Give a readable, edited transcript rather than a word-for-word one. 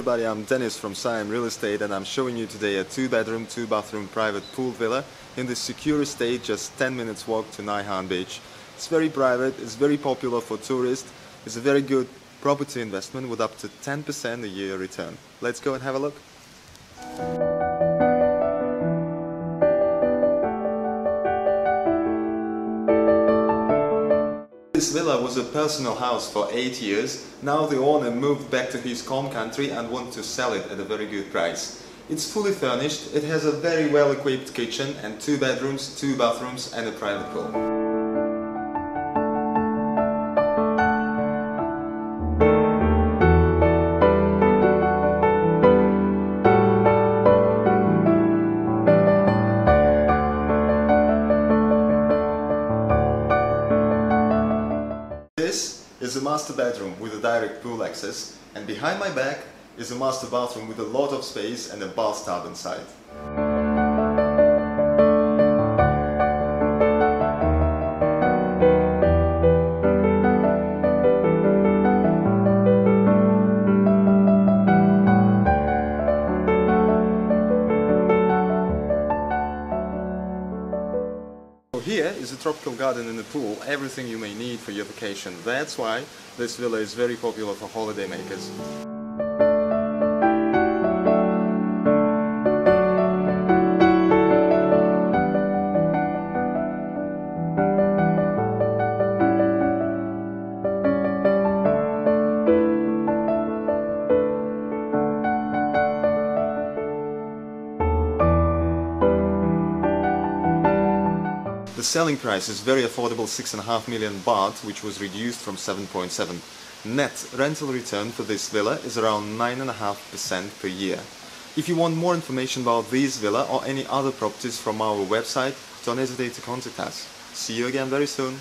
everybody, I'm Dennis from Siam Real Estate, and I'm showing you today a 2-bedroom, 2-bathroom private pool villa in this secure estate, just 10 minutes walk to Nai Harn Beach. It's very private, it's very popular for tourists, it's a very good property investment with up to 10% a year return. Let's go and have a look. This villa was a personal house for 8 years. Now the owner moved back to his home country and wants to sell it at a very good price. It's fully furnished, it has a very well equipped kitchen and 2 bedrooms, 2 bathrooms and a private pool. This is a master bedroom with a direct pool access, and behind my back is a master bathroom with a lot of space and a bathtub inside. Here is a tropical garden and a pool, everything you may need for your vacation. That's why this villa is very popular for holidaymakers. The selling price is very affordable, 6.5 million baht, which was reduced from 7.7. Net rental return for this villa is around 9.5% per year. If you want more information about this villa or any other properties from our website, don't hesitate to contact us. See you again very soon.